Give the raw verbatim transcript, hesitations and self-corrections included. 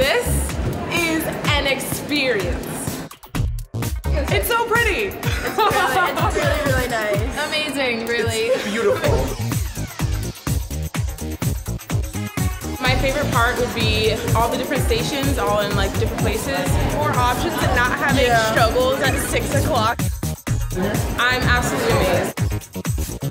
This is an experience. It's so pretty. It's really, it's really, really nice. Amazing, really. It's beautiful. My favorite part would be all the different stations, all in like different places. More options and not having yeah. struggles at six o'clock. I'm absolutely amazed.